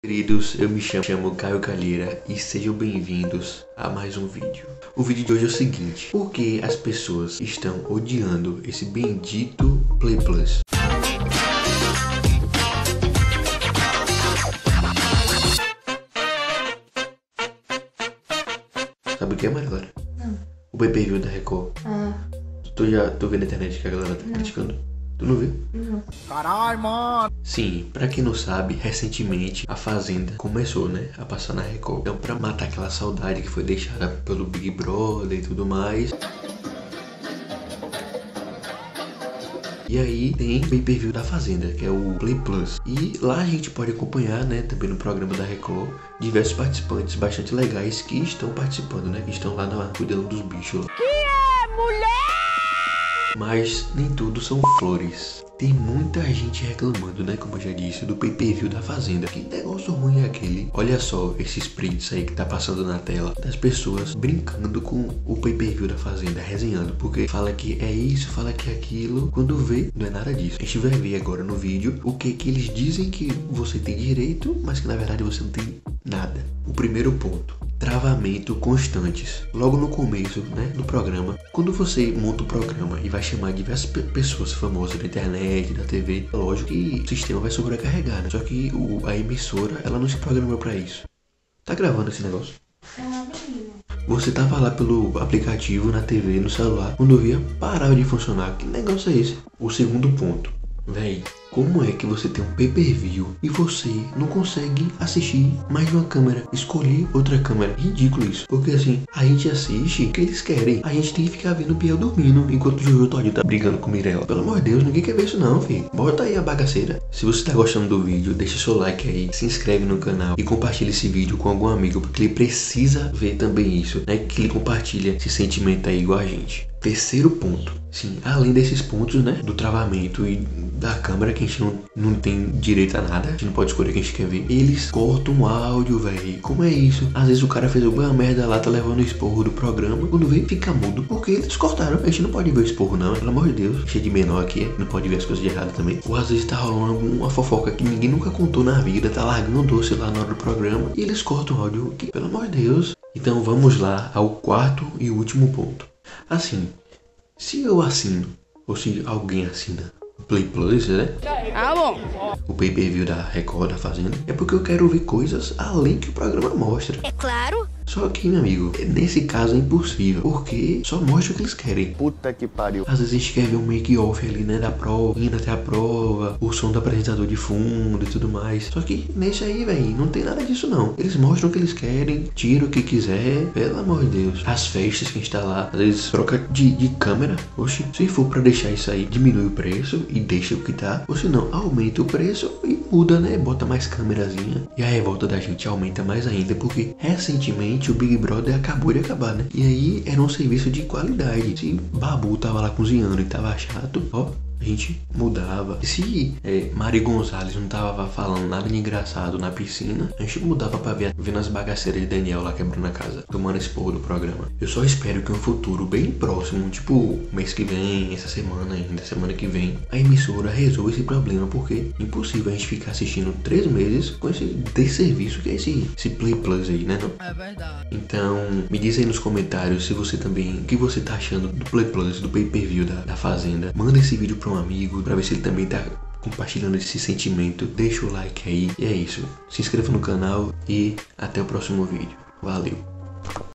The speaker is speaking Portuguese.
Queridos, eu me chamo Caio Calheira e sejam bem-vindos a mais um vídeo. O vídeo de hoje é o seguinte: por que as pessoas estão odiando esse bendito Play Plus? Sabe o que é, Mari, galera? Não. O pay-per-view da Record. Ah. Tu vê na internet que a galera tá criticando? Tu não viu? Não. Caralho, mano! Sim, pra quem não sabe, recentemente a Fazenda começou, né, a passar na Record. Então, pra matar aquela saudade que foi deixada pelo Big Brother e tudo mais. E aí tem o pay-per-view da Fazenda, que é o Play Plus. E lá a gente pode acompanhar, né, também no programa da Record, diversos participantes bastante legais que estão participando, né, que estão lá cuidando dos bichos. Que é, mulher? Mas nem tudo são flores. Tem muita gente reclamando, né, como eu já disse, do pay-per-view da Fazenda. Que negócio ruim é aquele? Olha só esses prints aí que tá passando na tela das pessoas brincando com o pay-per-view da Fazenda, resenhando, porque fala que é isso, fala que é aquilo. Quando vê, não é nada disso. A gente vai ver agora no vídeo o que eles dizem que você tem direito, mas que na verdade você não tem nada. O primeiro ponto: travamento constantes. Logo no começo, né, do programa, quando você monta o programa e vai chamar diversas pessoas famosas da internet, da TV, lógico que o sistema vai sobrecarregar, né? Só que a emissora, ela não se programou pra isso. Tá gravando esse negócio? Você tava lá pelo aplicativo, na TV, no celular, quando via, parava de funcionar. Que negócio é esse? O segundo ponto: véi, como é que você tem um pay-per-view e você não consegue assistir mais de uma câmera, escolher outra câmera? Ridículo isso, porque assim, a gente assiste o que eles querem. A gente tem que ficar vendo o Piel dormindo enquanto o Juju tá brigando com o Mirella. Pelo amor de Deus, ninguém quer ver isso não, filho. Bota aí a bagaceira. Se você tá gostando do vídeo, deixa seu like aí, se inscreve no canal e compartilha esse vídeo com algum amigo, porque ele precisa ver também isso, né? Que ele compartilha esse sentimento aí igual a gente. Terceiro ponto. Sim, além desses pontos, né, do travamento e da câmera, que a gente não tem direito a nada, a gente não pode escolher o que a gente quer ver. Eles cortam o áudio, velho. Como é isso? Às vezes o cara fez alguma merda lá, tá levando o esporro do programa, quando vem, fica mudo, porque eles cortaram. A gente não pode ver o esporro não, pelo amor de Deus. Cheio de menor aqui, não pode ver as coisas de errado também. Ou às vezes tá rolando uma fofoca que ninguém nunca contou na vida, tá largando doce lá na hora do programa, e eles cortam o áudio, que, pelo amor de Deus. Então vamos lá ao quarto e último ponto. Assim, se eu assino, ou se alguém assina o Play Plus, né? Ah, bom. O pay-per-view da Record, da Fazenda, é porque eu quero ver coisas além que o programa mostra. É claro. Só que, meu amigo, nesse caso é impossível, porque só mostra o que eles querem. Puta que pariu. Às vezes a gente quer ver um make-off ali, né, da prova, indo até a prova, o som do apresentador de fundo e tudo mais. Só que nesse aí, velho, não tem nada disso não. Eles mostram o que eles querem, tiram o que quiser, pelo amor de Deus. As festas que a gente tá lá, às vezes troca de câmera. Oxe, se for pra deixar isso aí, diminui o preço e deixa o que tá. Ou se não, aumenta o preço e muda, né, bota mais câmerazinha. E a revolta da gente aumenta mais ainda, porque recentemente o Big Brother acabou de acabar, né? E aí era um serviço de qualidade. Se Babu tava lá cozinhando e tava chato, ó, a gente mudava. Se Mari Gonzalez não tava falando nada de engraçado na piscina, a gente mudava pra ver vendo as bagaceiras de Daniel lá quebrando a casa, tomando esse porro do programa. Eu só espero que um futuro bem próximo, tipo mês que vem, essa semana ainda, semana que vem, a emissora resolva esse problema, porque é impossível a gente ficar assistindo 3 meses com esse desserviço que é esse Play Plus aí, né? Não? É verdade. Então, me diz aí nos comentários se você também, o que você tá achando do Play Plus, do pay-per-view da Fazenda. Manda esse vídeo pro um amigo, pra ver se ele também tá compartilhando esse sentimento. Deixa o like aí, e é isso, se inscreva no canal e até o próximo vídeo, valeu!